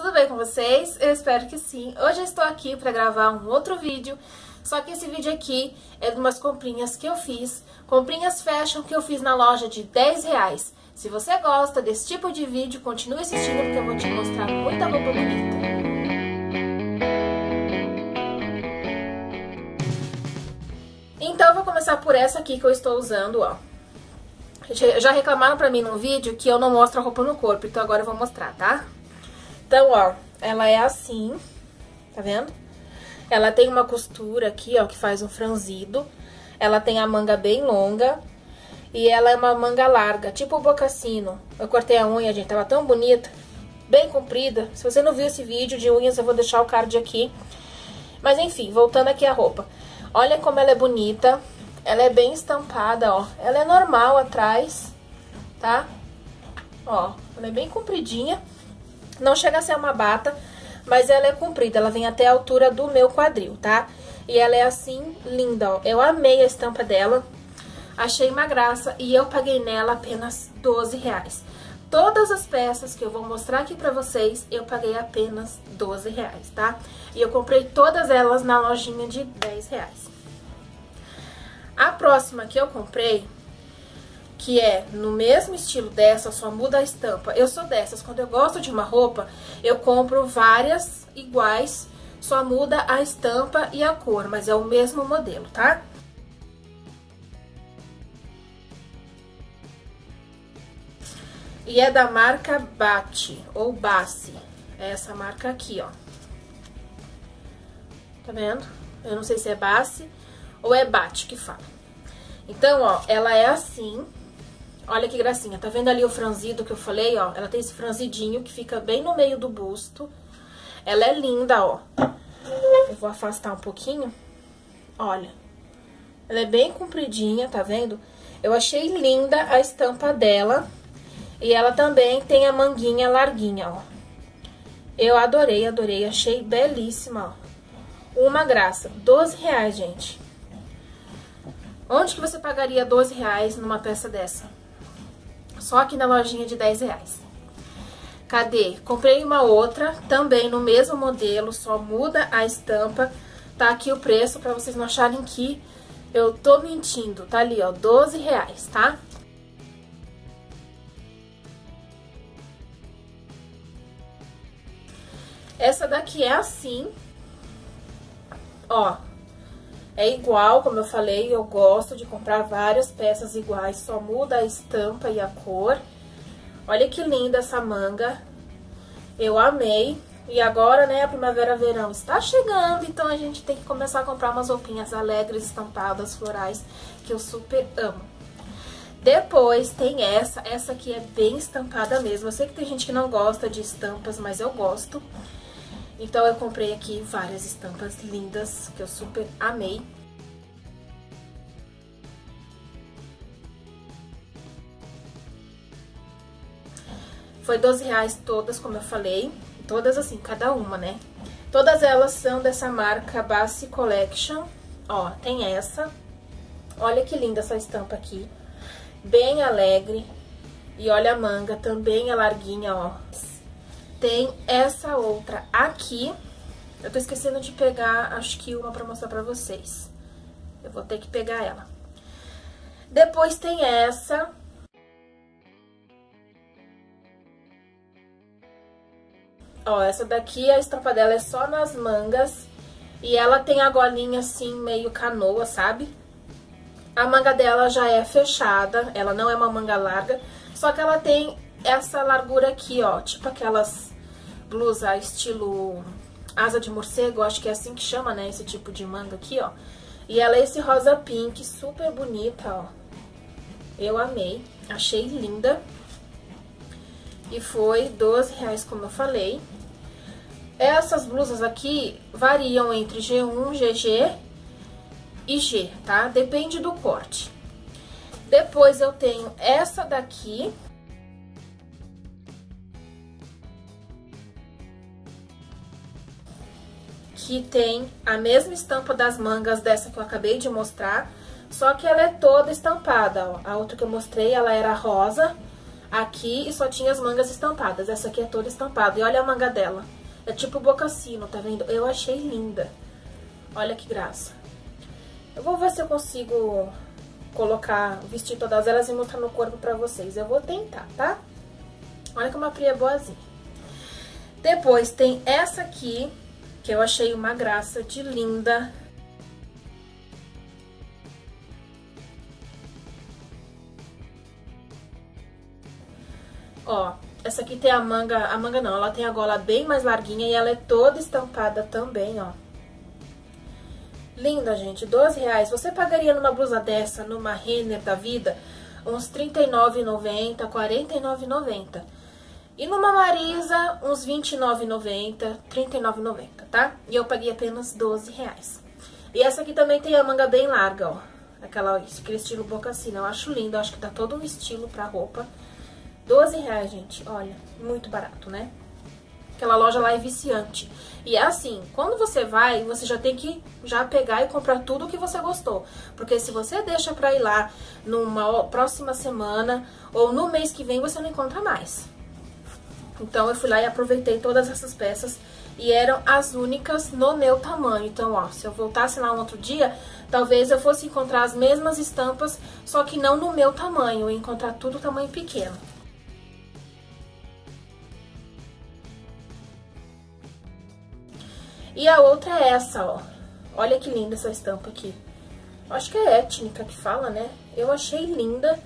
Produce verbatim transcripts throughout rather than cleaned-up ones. tudo bem com vocês? Eu espero que sim. Hoje eu estou aqui para gravar um outro vídeo, só que esse vídeo aqui é de umas comprinhas que eu fiz, comprinhas fashion que eu fiz na loja de dez reais. Se você gosta desse tipo de vídeo, continue assistindo porque eu vou te mostrar muita roupa bonita. Então eu vou começar por essa aqui que eu estou usando, ó. Já reclamaram pra mim num vídeo que eu não mostro a roupa no corpo, então agora eu vou mostrar, tá? Então, ó, ela é assim, tá vendo? Ela tem uma costura aqui, ó, que faz um franzido. Ela tem a manga bem longa e ela é uma manga larga, tipo o bocassino. Eu cortei a unha, gente, tava tão bonita, bem comprida. Se você não viu esse vídeo de unhas, eu vou deixar o card aqui. Mas enfim, voltando aqui à roupa. Olha como ela é bonita, ela é bem estampada, ó. Ela é normal atrás, tá? Ó, ela é bem compridinha. Não chega a ser uma bata, mas ela é comprida, ela vem até a altura do meu quadril, tá? E ela é assim, linda, ó. Eu amei a estampa dela, achei uma graça e eu paguei nela apenas doze reais. Todas as peças que eu vou mostrar aqui pra vocês, eu paguei apenas doze reais, tá? E eu comprei todas elas na lojinha de dez reais. A próxima que eu comprei, que é no mesmo estilo dessa, só muda a estampa. Eu sou dessas, quando eu gosto de uma roupa, eu compro várias iguais, só muda a estampa e a cor, mas é o mesmo modelo, tá? E é da marca Basse, ou Basse, é essa marca aqui, ó. Tá vendo? Eu não sei se é Basse ou é Basse que fala. Então, ó, ela é assim, olha que gracinha, tá vendo ali o franzido que eu falei, ó? Ela tem esse franzidinho que fica bem no meio do busto, ela é linda, ó. Eu vou afastar um pouquinho, olha, ela é bem compridinha, tá vendo? Eu achei linda a estampa dela. E ela também tem a manguinha larguinha, ó. Eu adorei, adorei. Achei belíssima, ó. Uma graça. doze reais, gente. Onde que você pagaria doze reais numa peça dessa? Só aqui na lojinha de dez reais. Cadê? Comprei uma outra, também no mesmo modelo, só muda a estampa. Tá aqui o preço pra vocês não acharem que eu tô mentindo. Tá ali, ó, doze reais, tá? Essa daqui é assim, ó, é igual, como eu falei, eu gosto de comprar várias peças iguais, só muda a estampa e a cor. Olha que linda essa manga, eu amei. E agora, né, a primavera, verão está chegando, então a gente tem que começar a comprar umas roupinhas alegres, estampadas, florais, que eu super amo. Depois tem essa, essa aqui é bem estampada mesmo, eu sei que tem gente que não gosta de estampas, mas eu gosto. Então eu comprei aqui várias estampas lindas, que eu super amei. Foi doze reais todas, como eu falei, todas assim, cada uma, né? Todas elas são dessa marca Basse Collection, ó, tem essa. Olha que linda essa estampa aqui, bem alegre. E olha a manga, também é larguinha, ó. Tem essa outra aqui. Eu tô esquecendo de pegar, acho que uma pra mostrar pra vocês. Eu vou ter que pegar ela. Depois tem essa. Ó, essa daqui, a estampa dela é só nas mangas. E ela tem a golinha assim, meio canoa, sabe? A manga dela já é fechada, ela não é uma manga larga. Só que ela tem essa largura aqui, ó, tipo aquelas blusas estilo asa de morcego, acho que é assim que chama, né, esse tipo de manga aqui, ó. E ela é esse rosa pink, super bonita, ó. Eu amei, achei linda. E foi doze reais, como eu falei. Essas blusas aqui variam entre G um, G G e G, tá? Depende do corte. Depois eu tenho essa daqui. Que tem a mesma estampa das mangas dessa que eu acabei de mostrar, só que ela é toda estampada, ó. A outra que eu mostrei, ela era rosa, aqui e só tinha as mangas estampadas. Essa aqui é toda estampada. E olha a manga dela. É tipo bocacino, tá vendo? Eu achei linda. Olha que graça. Eu vou ver se eu consigo colocar, vestir todas elas e mostrar no corpo pra vocês. Eu vou tentar, tá? Olha como a Pri é boazinha. Depois tem essa aqui, que eu achei uma graça de linda. Ó, essa aqui tem a manga, a manga não, ela tem a gola bem mais larguinha e ela é toda estampada também, ó. Linda, gente, doze reais. Você pagaria numa blusa dessa, numa Renner da vida, uns trinta e nove reais e noventa centavos, quarenta e nove reais e noventa centavos. E numa Marisa, uns vinte e nove reais e noventa centavos, trinta e nove reais e noventa centavos, tá? E eu paguei apenas doze reais. E essa aqui também tem a manga bem larga, ó. Aquela, aquele estilo bocacina. Eu acho lindo, eu acho que dá todo um estilo pra roupa. doze reais, gente, olha, muito barato, né? Aquela loja lá é viciante. E é assim, quando você vai, você já tem que já pegar e comprar tudo o que você gostou. Porque se você deixa pra ir lá numa próxima semana ou no mês que vem, você não encontra mais. Então eu fui lá e aproveitei todas essas peças e eram as únicas no meu tamanho. Então, ó, se eu voltasse lá um outro dia, talvez eu fosse encontrar as mesmas estampas, só que não no meu tamanho, eu ia encontrar tudo tamanho pequeno. E a outra é essa, ó. Olha que linda essa estampa aqui. Acho que é étnica que fala, né? Eu achei linda.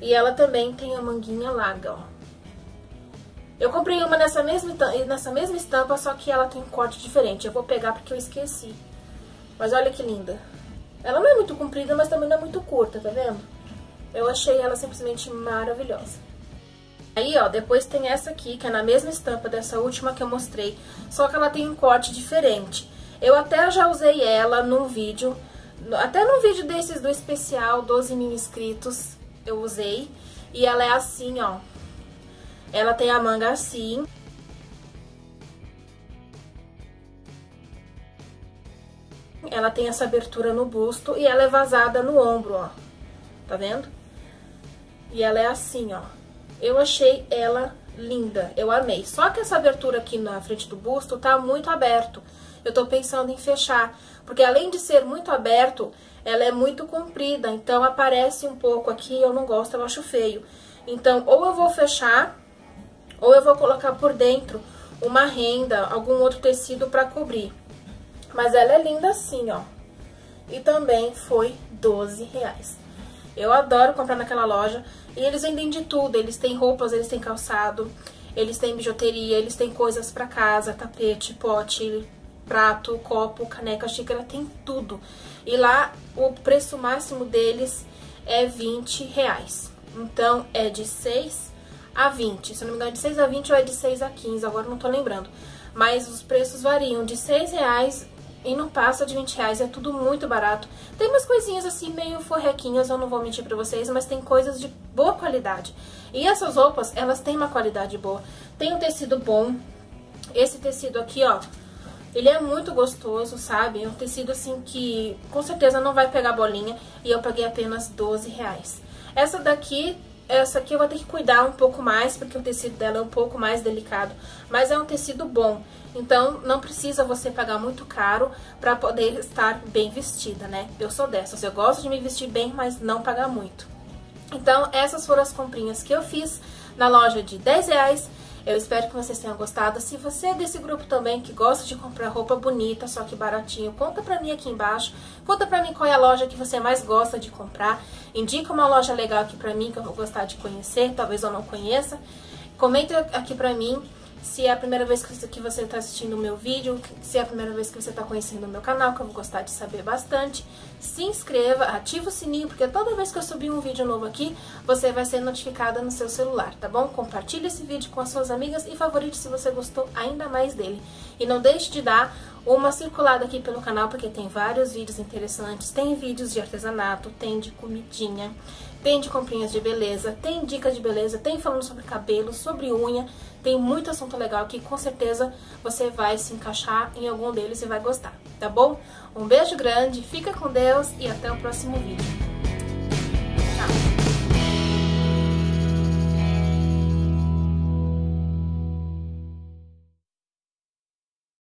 E ela também tem a manguinha larga, ó. Eu comprei uma nessa mesma, nessa mesma estampa, só que ela tem um corte diferente. Eu vou pegar porque eu esqueci. Mas olha que linda. Ela não é muito comprida, mas também não é muito curta, tá vendo? Eu achei ela simplesmente maravilhosa. Aí, ó, depois tem essa aqui, que é na mesma estampa dessa última que eu mostrei, só que ela tem um corte diferente. Eu até já usei ela num vídeo, até num vídeo desses do especial, doze mil inscritos, eu usei. E ela é assim, ó. Ela tem a manga assim. Ela tem essa abertura no busto e ela é vazada no ombro, ó. Tá vendo? E ela é assim, ó. Eu achei ela linda, eu amei. Só que essa abertura aqui na frente do busto tá muito aberto. Eu tô pensando em fechar, porque além de ser muito aberto, ela é muito comprida. Então aparece um pouco aqui, eu não gosto, eu acho feio. Então ou eu vou fechar, ou eu vou colocar por dentro uma renda, algum outro tecido pra cobrir. Mas ela é linda assim, ó. E também foi doze reais. Eu adoro comprar naquela loja. E eles vendem de tudo, eles têm roupas, eles têm calçado, eles têm bijuteria, eles têm coisas pra casa, tapete, pote, prato, copo, caneca, xícara, tem tudo. E lá o preço máximo deles é vinte reais. Então é de seis a vinte, se eu não me engano é de seis a vinte ou é de seis a quinze, agora não tô lembrando. Mas os preços variam de seis reais e não passa de vinte reais, é tudo muito barato. Tem umas coisinhas assim meio forrequinhas, eu não vou mentir pra vocês, mas tem coisas de boa qualidade. E essas roupas, elas têm uma qualidade boa. Tem um tecido bom. Esse tecido aqui, ó, ele é muito gostoso, sabe? É um tecido assim que com certeza não vai pegar bolinha. E eu paguei apenas doze reais. Essa daqui, essa aqui eu vou ter que cuidar um pouco mais, porque o tecido dela é um pouco mais delicado. Mas é um tecido bom. Então, não precisa você pagar muito caro pra poder estar bem vestida, né? Eu sou dessas, eu gosto de me vestir bem, mas não pagar muito. Então, essas foram as comprinhas que eu fiz na loja de dez reais. Eu espero que vocês tenham gostado. Se você é desse grupo também que gosta de comprar roupa bonita, só que baratinho, conta pra mim aqui embaixo. Conta pra mim qual é a loja que você mais gosta de comprar. Indica uma loja legal aqui pra mim que eu vou gostar de conhecer, talvez eu não conheça. Comenta aqui pra mim. Se é a primeira vez que você está assistindo o meu vídeo, se é a primeira vez que você está conhecendo o meu canal, que eu vou gostar de saber bastante, se inscreva, ativa o sininho, porque toda vez que eu subir um vídeo novo aqui, você vai ser notificada no seu celular, tá bom? Compartilhe esse vídeo com as suas amigas e favorite se você gostou ainda mais dele. E não deixe de dar uma circulada aqui pelo canal, porque tem vários vídeos interessantes, tem vídeos de artesanato, tem de comidinha, tem de comprinhas de beleza, tem dicas de beleza, tem falando sobre cabelo, sobre unha. Tem muito assunto legal aqui, com certeza você vai se encaixar em algum deles e vai gostar, tá bom? Um beijo grande, fica com Deus e até o próximo vídeo.